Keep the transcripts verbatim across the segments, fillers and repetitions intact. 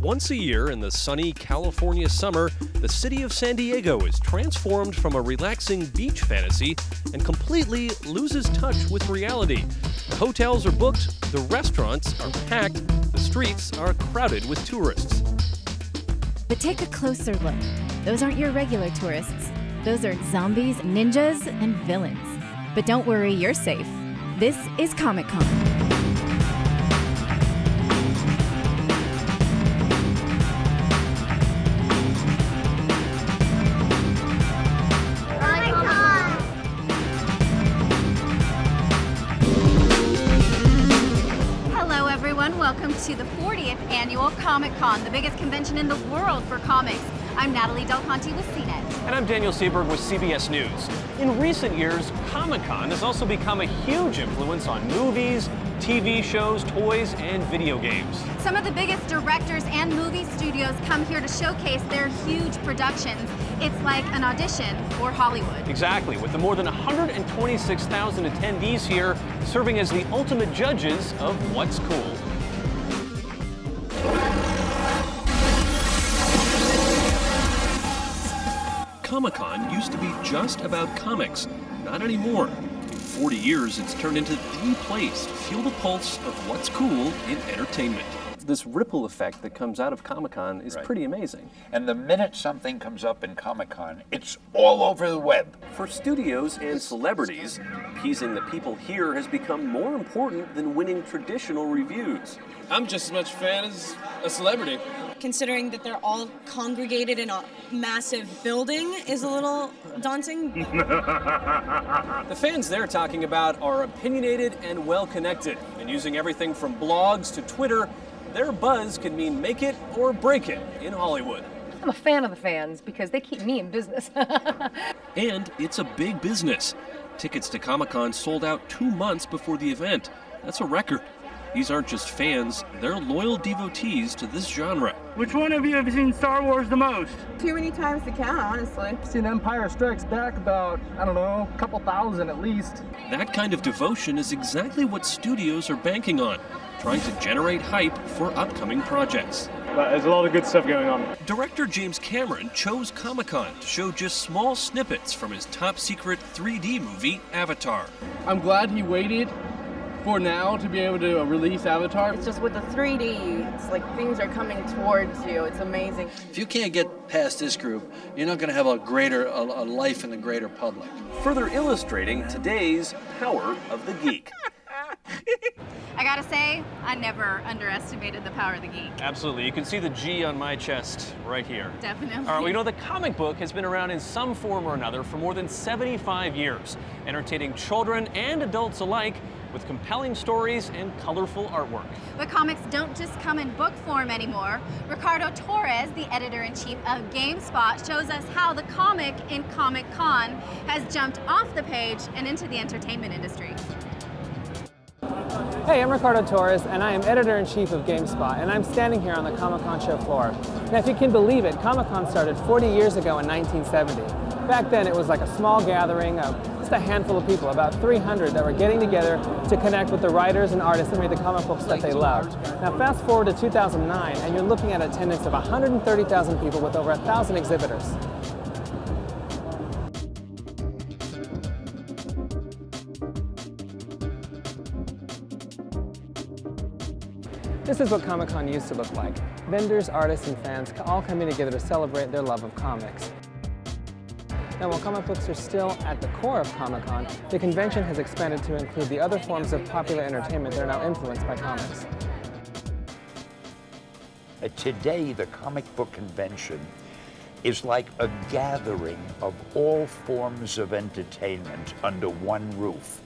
Once a year in the sunny California summer, the city of San Diego is transformed from a relaxing beach fantasy and completely loses touch with reality. The hotels are booked, the restaurants are packed, the streets are crowded with tourists. But take a closer look. Those aren't your regular tourists. Those are zombies, ninjas, and villains. But don't worry, you're safe. This is Comic-Con. To the fortieth annual Comic-Con, the biggest convention in the world for comics. I'm Natalie Del Conte with C net. And I'm Daniel Sieberg with C B S News. In recent years, Comic-Con has also become a huge influence on movies, T V shows, toys, and video games. Some of the biggest directors and movie studios come here to showcase their huge productions. It's like an audition for Hollywood. Exactly, with the more than one hundred twenty-six thousand attendees here serving as the ultimate judges of what's cool. Comic-Con used to be just about comics, not anymore. In forty years, it's turned into the place to feel the pulse of what's cool in entertainment. This ripple effect that comes out of Comic-Con is right. Pretty amazing. And the minute something comes up in Comic-Con, it's all over the web. For studios and celebrities, appeasing the people here has become more important than winning traditional reviews. I'm just as much a fan as a celebrity. Considering that they're all congregated in a massive building is a little daunting. The fans they're talking about are opinionated and well-connected, and using everything from blogs to Twitter, their buzz can mean make it or break it in Hollywood. I'm a fan of the fans because they keep me in business. And it's a big business. Tickets to Comic-Con sold out two months before the event. That's a record. These aren't just fans, they're loyal devotees to this genre. Which one of you have seen Star Wars the most? Too many times to count, honestly. I've seen Empire Strikes Back about, I don't know, a couple thousand at least. That kind of devotion is exactly what studios are banking on, trying to generate hype for upcoming projects. There's a lot of good stuff going on. Director James Cameron chose Comic-Con to show just small snippets from his top-secret three D movie, Avatar. I'm glad he waited for now to be able to release Avatar. It's just with the three D, it's like things are coming towards you. It's amazing. If you can't get past this group, you're not going to have a greater a, a life in the greater public. Further illustrating today's power of the geek. I gotta say, I never underestimated the power of the geek. Absolutely. You can see the G on my chest right here. Definitely. All right, we know the comic book has been around in some form or another for more than seventy-five years, entertaining children and adults alike with compelling stories and colorful artwork. But comics don't just come in book form anymore. Ricardo Torres, the editor-in-chief of GameSpot, shows us how the comic in Comic-Con has jumped off the page and into the entertainment industry. Hey, I'm Ricardo Torres, and I am editor-in-chief of GameSpot, and I'm standing here on the Comic-Con show floor. Now, if you can believe it, Comic-Con started forty years ago in nineteen seventy. Back then, it was like a small gathering of just a handful of people, about three hundred, that were getting together to connect with the writers and artists that made the comic books that they loved. Now, fast forward to two thousand nine, and you're looking at attendance of one hundred thirty thousand people with over one thousand exhibitors. This is what Comic-Con used to look like. Vendors, artists, and fans all coming together to celebrate their love of comics. Now, while comic books are still at the core of Comic-Con, the convention has expanded to include the other forms of popular entertainment that are now influenced by comics. Today, the comic book convention is like a gathering of all forms of entertainment under one roof,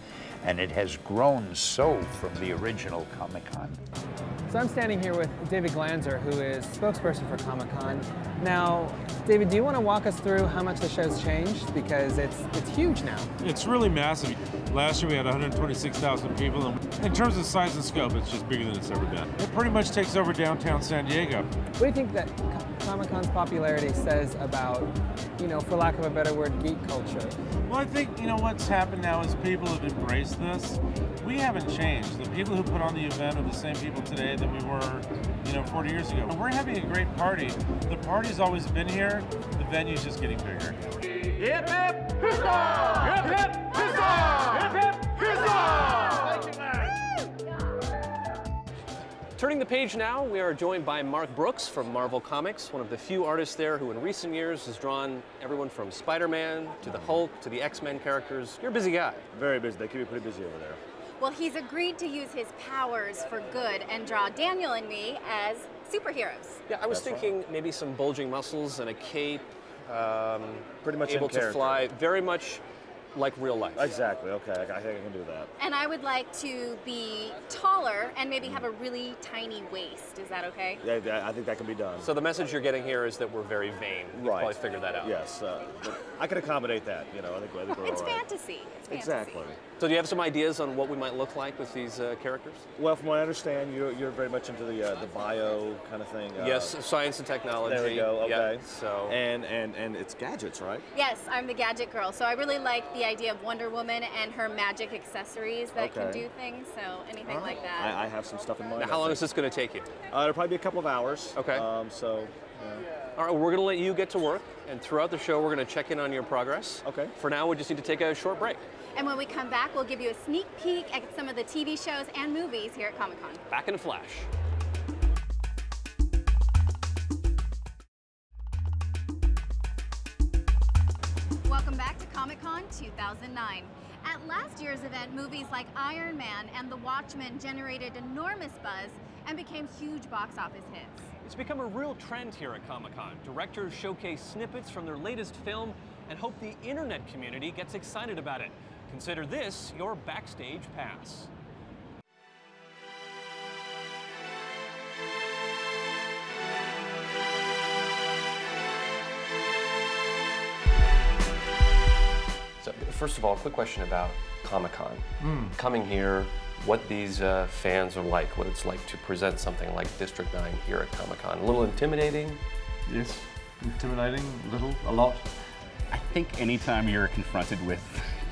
and it has grown so from the original Comic-Con. So I'm standing here with David Glanzer, who is spokesperson for Comic-Con. Now, David, do you want to walk us through how much the show's changed? Because it's it's huge now. It's really massive. Last year we had one hundred twenty-six thousand people. In terms of size and scope, it's just bigger than it's ever been. It pretty much takes over downtown San Diego. What do you think that Comic-Con's popularity says about, you know, for lack of a better word, geek culture? Well, I think, you know, what's happened now is people have embraced this. we haven't changed. The people who put on the event are the same people today that we were, you know, forty years ago. We're having a great party. The party's always been here. The venue's just getting bigger. Hip hip huzzah! Hip hip huzzah! Hip hip huzzah! Turning the page now, we are joined by Mark Brooks from Marvel Comics, one of the few artists there who in recent years has drawn everyone from Spider-Man to the Hulk to the X-Men characters. You're a busy guy. Very busy. They keep me pretty busy over there. Well, he's agreed to use his powers for good and draw Daniel and me as superheroes. Yeah, I was That's thinking right. maybe some bulging muscles and a cape. Um, Pretty much able to fly, very much like real life. Exactly. Okay, I think I can do that. And I would like to be taller and maybe have a really tiny waist. Is that okay? Yeah, I think that can be done. So the message you're getting here is that we're very vain. Right. You probably figured that out. Yes, uh, I can accommodate that. You know, I think, I think we're it's all right. fantasy. It's fantasy. Exactly. So do you have some ideas on what we might look like with these uh, characters? Well, from what I understand, you're, you're very much into the uh, the bio kind of thing. Uh, yes, science and technology. There we go. Okay. Yep. So and and and it's gadgets, right? Yes, I'm the gadget girl. So I really like the idea of Wonder Woman and her magic accessories that okay. can do things. So anything oh. like that. I, I have some stuff in mind. Now, how long is this going to take you? Uh, it'll probably be a couple of hours. Okay. Um, so. Yeah. All right, well, we're going to let you get to work, and throughout the show, we're going to check in on your progress. Okay. For now, we just need to take a short break. And when we come back, we'll give you a sneak peek at some of the T V shows and movies here at Comic-Con. Back in a flash. Welcome back to Comic-Con two thousand nine. At last year's event, movies like Iron Man and The Watchmen generated enormous buzz and became huge box office hits. It's become a real trend here at Comic-Con. Directors showcase snippets from their latest film and hope the internet community gets excited about it. Consider this your backstage pass. So, first of all, quick question about Comic-Con. Mm. Coming here, what these uh, fans are like, what it's like to present something like District nine here at Comic-Con. A little intimidating? Yes, intimidating, a little, a lot. I think anytime you're confronted with,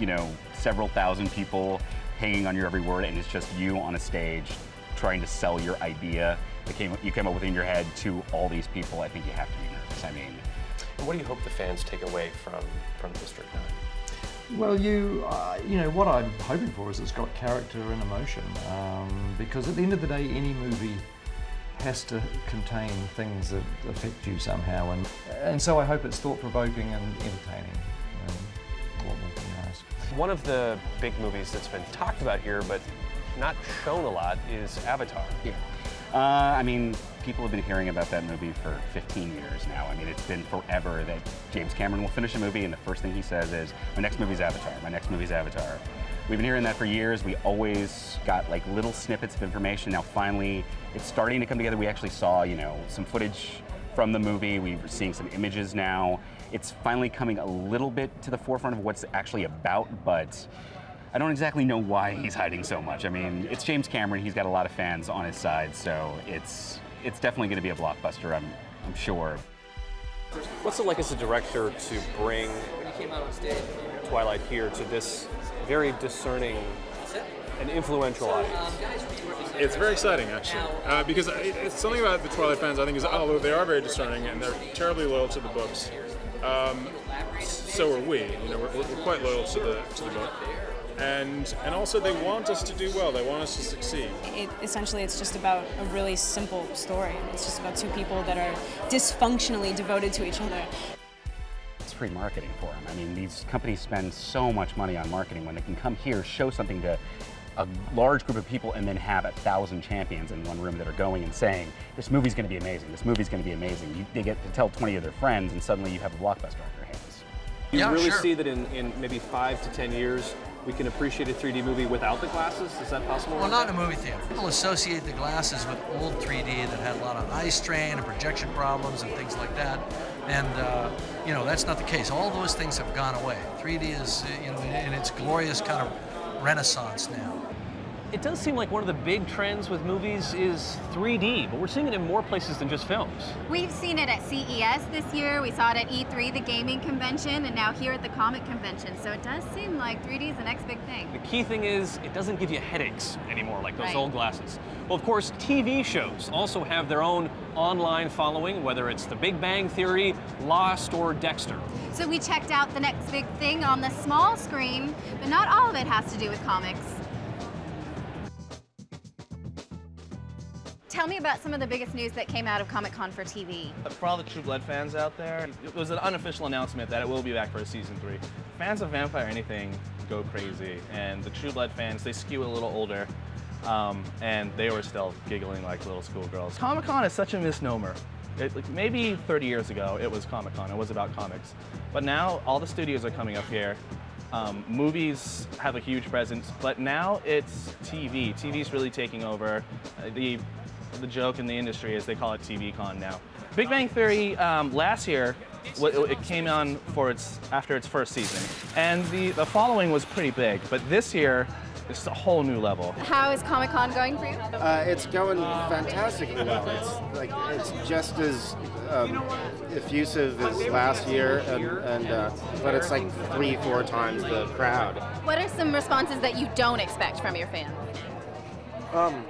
you know, several thousand people hanging on your every word and it's just you on a stage trying to sell your idea that came, you came up with in your head to all these people, I think you have to be nervous. I mean... And what do you hope the fans take away from, from District nine? Well, you, uh, you know, what I'm hoping for is it's got character and emotion, um, because at the end of the day, any movie has to contain things that affect you somehow, and and so I hope it's thought-provoking and entertaining. Um, what more can you ask? One of the big movies that's been talked about here, but not shown a lot, is Avatar. Yeah. Uh, I mean, people have been hearing about that movie for fifteen years now. I mean, it's been forever that James Cameron will finish a movie and the first thing he says is, my next movie's Avatar, my next movie's Avatar. We've been hearing that for years. We always got like little snippets of information. Now finally, it's starting to come together. We actually saw, you know, some footage from the movie. We were seeing some images now. It's finally coming a little bit to the forefront of what's actually about, but I don't exactly know why he's hiding so much. I mean, it's James Cameron. He's got a lot of fans on his side, so it's it's definitely going to be a blockbuster, I'm, I'm sure. What's it like as a director to bring Twilight here to this very discerning and influential audience? It's very exciting, actually, uh, because it's something about the Twilight fans, I think, is although they are very discerning and they're terribly loyal to the books, um, so are we. You know, we're, we're quite loyal to the to the book. And, and also they want us to do well, they want us to succeed. It, essentially it's just about a really simple story. It's just about two people that are dysfunctionally devoted to each other. It's free marketing for them. I mean, these companies spend so much money on marketing when they can come here, show something to a large group of people and then have a thousand champions in one room that are going and saying, this movie's going to be amazing, this movie's going to be amazing. You, they get to tell twenty of their friends and suddenly you have a blockbuster on your hands. You yeah, really sure. see that in, in maybe five to ten years, we can appreciate a three D movie without the glasses? Is that possible? Well, not in a movie theater. People associate the glasses with old three D that had a lot of eye strain and projection problems and things like that. And, uh, you know, that's not the case. All those things have gone away. three D is, you know, in its glorious kind of renaissance now. it does seem like one of the big trends with movies is three D, but we're seeing it in more places than just films. We've seen it at C E S this year, we saw it at E three, the gaming convention, and now here at the comic convention. So it does seem like three D is the next big thing. The key thing is it doesn't give you headaches anymore like those right. old glasses. Well, of course, T V shows also have their own online following, whether it's The Big Bang Theory, Lost, or Dexter. So we checked out the next big thing on the small screen, but not all of it has to do with comics. Tell me about some of the biggest news that came out of Comic-Con for T V. For all the True Blood fans out there, it was an unofficial announcement that it will be back for a season three. Fans of Vampire Anything go crazy, and the True Blood fans, they skew a little older, um, and they were still giggling like little schoolgirls. Comic-Con is such a misnomer. It, like, maybe thirty years ago, it was Comic-Con, it was about comics. But now, all the studios are coming up here. Um, movies have a huge presence, but now it's T V. T V's really taking over. Uh, the, the joke in the industry is they call it T V Con now. Big Bang Theory, um, last year, it came on for its, after its first season. And the, the following was pretty big, but this year, it's a whole new level. How is Comic-Con going for you? Uh, it's going fantastically well. It's like it's just as um, effusive as last year, and, and uh, but it's like three, four times the crowd. What are some responses that you don't expect from your fans? Um,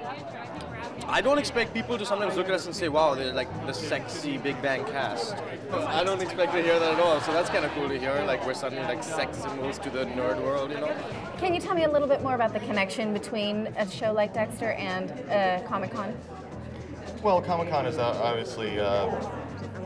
I don't expect people to sometimes look at us and say, wow, they're like the sexy Big Bang cast. I don't expect to hear that at all, so that's kind of cool to hear, like we're suddenly like sex symbols to the nerd world, you know? Can you tell me a little bit more about the connection between a show like Dexter and uh, Comic-Con? Well, Comic-Con is obviously uh,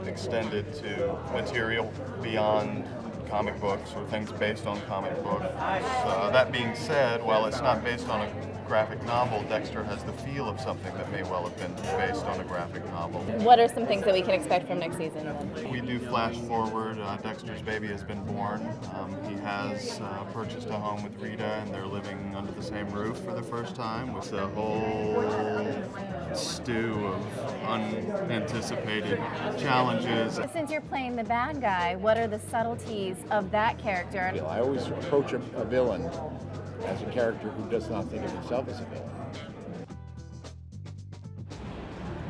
extended to material beyond comic books or things based on comic books. Uh, that being said, while it's not based on a graphic novel, Dexter has the feel of something that may well have been based on a graphic novel. What are some things that we can expect from next season, then? We do flash forward. Uh, Dexter's baby has been born. Um, he has uh, purchased a home with Rita, and they're living under the same roof for the first time with a whole stew of unanticipated challenges. Since you're playing the bad guy, what are the subtleties of that character? I always approach a, a villain as a character who does not think of himself as a villain.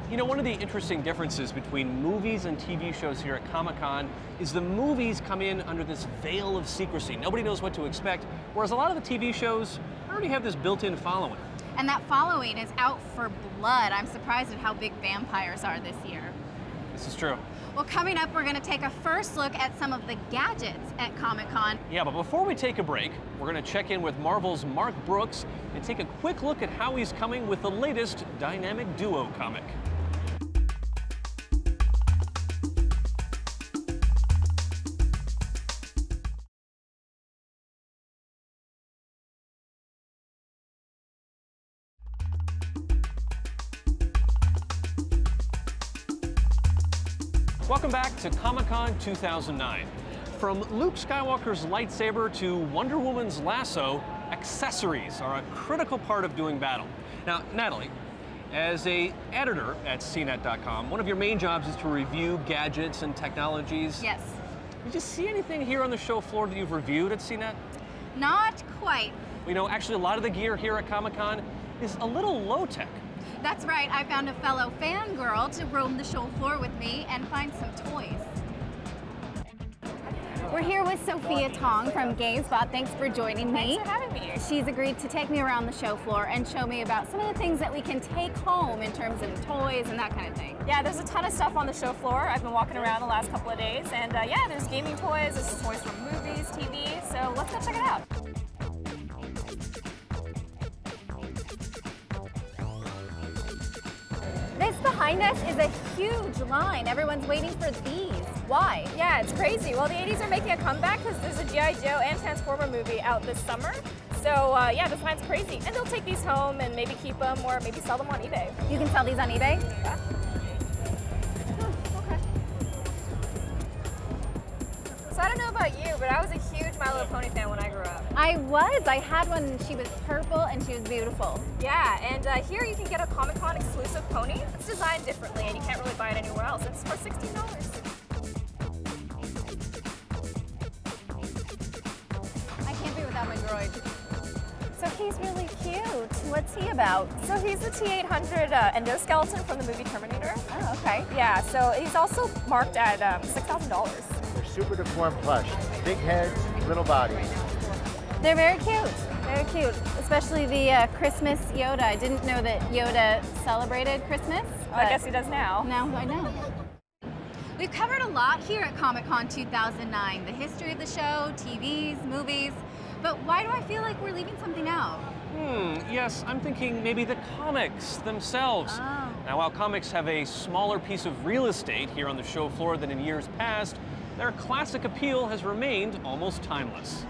You know, one of the interesting differences between movies and T V shows here at Comic-Con is the movies come in under this veil of secrecy. Nobody knows what to expect, whereas a lot of the T V shows already have this built-in following. And that following is out for blood. I'm surprised at how big vampires are this year. This is true. Well, coming up, we're going to take a first look at some of the gadgets at Comic-Con. Yeah, but before we take a break, we're going to check in with Marvel's Mark Brooks and take a quick look at how he's coming with the latest Dynamic Duo comic. Welcome back to Comic-Con two thousand nine. From Luke Skywalker's lightsaber to Wonder Woman's lasso, accessories are a critical part of doing battle. Now, Natalie, as an editor at C net dot com, one of your main jobs is to review gadgets and technologies. Yes. Did you see anything here on the show floor that you've reviewed at C net? Not quite. You know, actually, a lot of the gear here at Comic-Con is a little low-tech. That's right, I found a fellow fangirl to roam the show floor with me and find some toys. We're here with Sophia Tong from GameSpot. Thanks for joining me. Thanks for having me. She's agreed to take me around the show floor and show me about some of the things that we can take home in terms of toys and that kind of thing. Yeah, there's a ton of stuff on the show floor. I've been walking around the last couple of days, and uh, yeah, there's gaming toys, there's toys from movies, T V, so let's go check it out. Behind us is a huge line. Everyone's waiting for these. Why? Yeah, it's crazy. Well, the eighties are making a comeback because there's a G I Joe and Transformer movie out this summer. So uh, yeah, this line's crazy. And they'll take these home and maybe keep them or maybe sell them on eBay. You can sell these on eBay? Yeah. Oh, okay. So I don't know about you, but I was a huge My Little Pony fan when I grew up. I was. I had one and she was purple and she was beautiful. Yeah, and uh, here you can get a Comic-Con exclusive pony. It's designed differently and you can't really buy it anywhere else. It's for sixteen dollars. I can't be without my droid. So he's really cute. What's he about? So he's the T eight hundred uh, endoskeleton from the movie Terminator. Oh, okay. Yeah, so he's also marked at um, six thousand dollars. They're super deformed plush. Big heads, little bodies. They're very cute. Very cute, especially the uh, Christmas Yoda. I didn't know that Yoda celebrated Christmas. Well, I guess he does now. Now I know. We've covered a lot here at Comic-Con two thousand nine, the history of the show, T Vs, movies, but why do I feel like we're leaving something out? Hmm, yes, I'm thinking maybe the comics themselves. Oh. Now, while comics have a smaller piece of real estate here on the show floor than in years past, their classic appeal has remained almost timeless.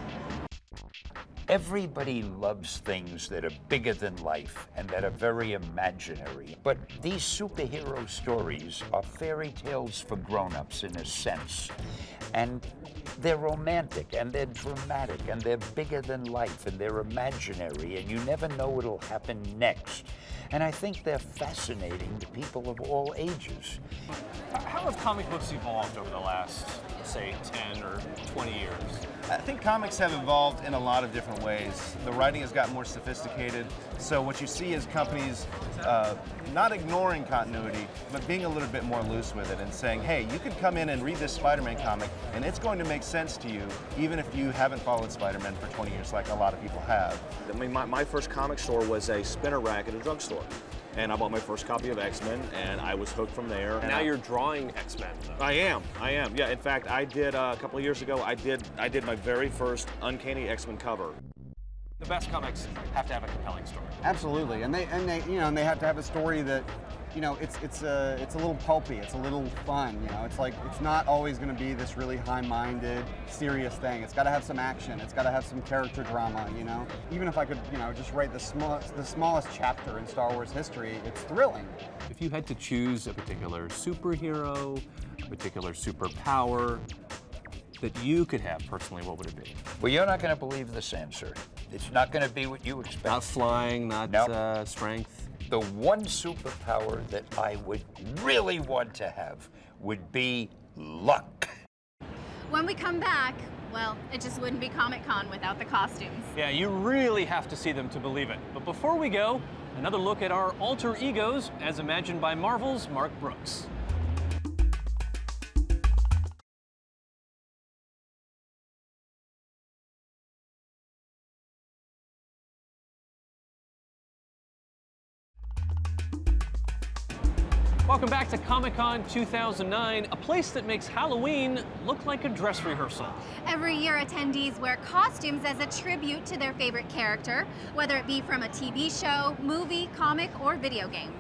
Everybody loves things that are bigger than life and that are very imaginary. But these superhero stories are fairy tales for grown-ups in a sense. And they're romantic, and they're dramatic, and they're bigger than life, and they're imaginary, and you never know what'll happen next. And I think they're fascinating to people of all ages. How have comic books evolved over the last, say, ten or twenty years? I think comics have evolved in a lot of different ways. The writing has gotten more sophisticated, so what you see is companies uh, not ignoring continuity, but being a little bit more loose with it and saying, hey, you could come in and read this Spider-Man comic, and it's going to make sense to you, even if you haven't followed Spider-Man for twenty years like a lot of people have. I mean, my, my first comic store was a spinner rack at a drugstore. And I bought my first copy of X-Men, and I was hooked from there. And now I, you're drawing X-Men, though. I am, I am. Yeah, in fact, I did, uh, a couple of years ago, I did I did my very first Uncanny X-Men cover. The best comics have to have a compelling story. Absolutely, and they, and they you know, and they have to have a story that, you know, it's, it's, a, it's a little pulpy, it's a little fun, you know? It's like, it's not always gonna be this really high-minded, serious thing. It's gotta have some action, it's gotta have some character drama, you know? Even if I could, you know, just write the, small, the smallest chapter in Star Wars history, it's thrilling. If you had to choose a particular superhero, a particular superpower that you could have personally, what would it be? Well, you're not gonna believe this answer. It's not gonna be what you expect. Not flying, not nope. uh, strength. The one superpower that I would really want to have would be luck. When we come back, well, it just wouldn't be Comic-Con without the costumes. Yeah, you really have to see them to believe it. But before we go, another look at our alter egos as imagined by Marvel's Mark Brooks. Welcome back to Comic-Con two thousand nine, a place that makes Halloween look like a dress rehearsal. Every year, attendees wear costumes as a tribute to their favorite character, whether it be from a T V show, movie, comic, or video game.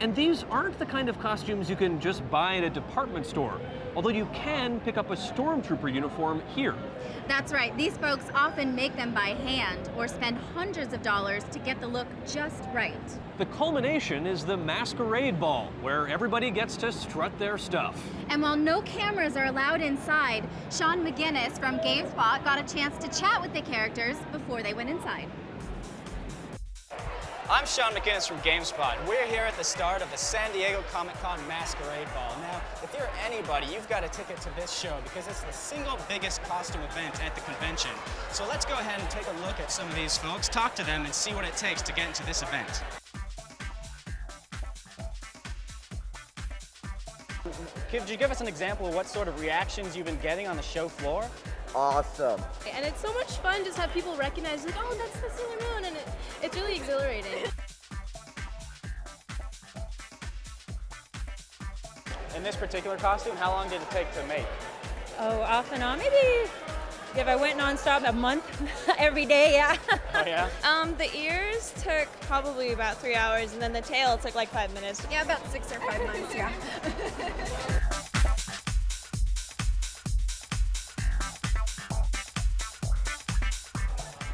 And these aren't the kind of costumes you can just buy at a department store, although you can pick up a stormtrooper uniform here. That's right. These folks often make them by hand or spend hundreds of dollars to get the look just right. The culmination is the masquerade ball, where everybody gets to strut their stuff. And while no cameras are allowed inside, Sean McGinnis from GameSpot got a chance to chat with the characters before they went inside. I'm Sean McGinnis from GameSpot. We're here at the start of the San Diego Comic-Con Masquerade Ball. Now, if you're anybody, you've got a ticket to this show because it's the single biggest costume event at the convention. So let's go ahead and take a look at some of these folks, talk to them, and see what it takes to get into this event. Could you give us an example of what sort of reactions you've been getting on the show floor? Awesome. And it's so much fun just to have people recognize, like, oh, that's the Sailor Moon, and it, it's really exhilarating. In this particular costume, how long did it take to make? Oh, off and on, maybe if I went nonstop, a month, every day, yeah. Oh, yeah? Um, the ears took probably about three hours, and then the tail took like five minutes. Yeah, about six or five months, yeah.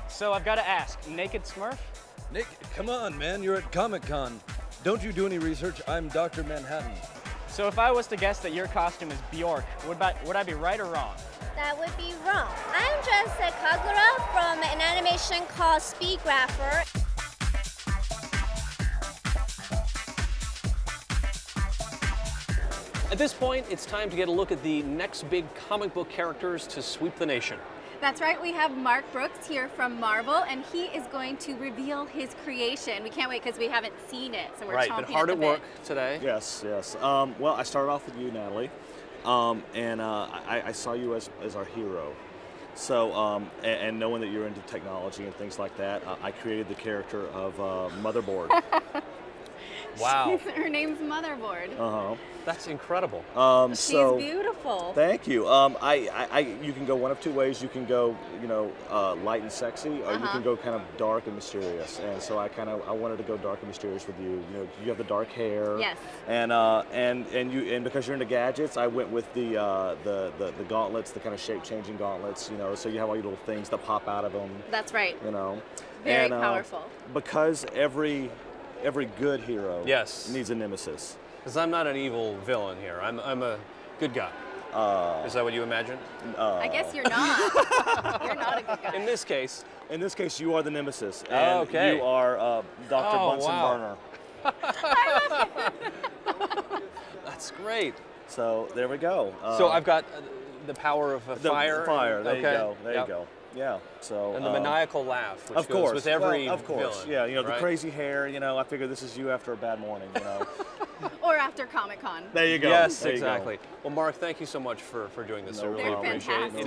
So I've got to ask, Naked Smurf? Nick, come on, man, you're at Comic-Con. Don't you do any research? I'm Doctor Manhattan. So if I was to guess that your costume is Bjork, would I, would I be right or wrong? That would be wrong. I'm dressed as Kagura from an animation called Speedgrapher. At this point, it's time to get a look at the next big comic book characters to sweep the nation. That's right, we have Mark Brooks here from Marvel, and he is going to reveal his creation. We can't wait because we haven't seen it, so we're right, chomping at the bit. Right, been hard at work today. Yes, yes. Um, well, I started off with you, Natalie, um, and uh, I, I saw you as, as our hero. So, um, and, and knowing that you're into technology and things like that, uh, I created the character of uh, Motherboard. Wow. Her name's Motherboard. Uh-huh. That's incredible. Um, She's so, beautiful. Thank you. Um, I, I, I, you can go one of two ways. You can go, you know, uh, light and sexy, or uh-huh. you can go kind of dark and mysterious. And so I kind of, I wanted to go dark and mysterious with you. You know, you have the dark hair. Yes. And uh, and and you, and because you're into gadgets, I went with the uh, the, the the gauntlets, the kind of shape-changing gauntlets. You know, so you have all your little things that pop out of them. That's right. You know, very and, powerful. Uh, because every Every good hero yes. needs a nemesis. Because I'm not an evil villain here. I'm, I'm a good guy. Uh, Is that what you imagine? Uh, I guess you're not. You're not a good guy. In this case. In this case, you are the nemesis. And oh, okay. you are uh, Doctor Oh, Bunsen wow. Burner. I love it. That's great. So there we go. Uh, so I've got uh, the power of a the fire. fire. There okay. you go. There yep. you go. Yeah. So and the um, maniacal laugh, which of goes course. with every well, of course. villain. Yeah, you know, right? The crazy hair, you know, I figure this is you after a bad morning, you know. Or after Comic-Con. There you go. Yes, there exactly. Go. Well, Mark, thank you so much for, for doing this. No I really problem. appreciate it. No it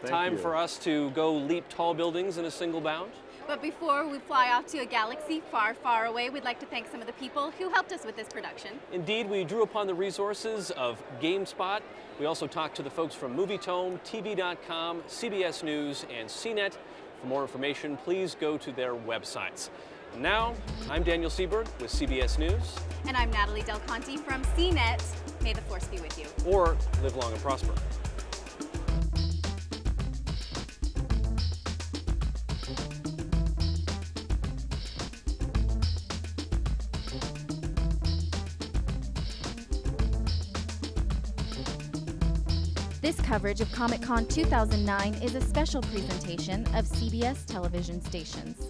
is time you. for us to go leap tall buildings in a single bound. But before we fly off to a galaxy far, far away, we'd like to thank some of the people who helped us with this production. Indeed, we drew upon the resources of GameSpot. We also talked to the folks from Movietone, T V dot com, C B S News, and C net. For more information, please go to their websites. And now, I'm Daniel Sieberg with C B S News. And I'm Natalie Del Conte from C net. May the force be with you. Or live long and prosper. This coverage of Comic-Con two thousand nine is a special presentation of C B S television stations.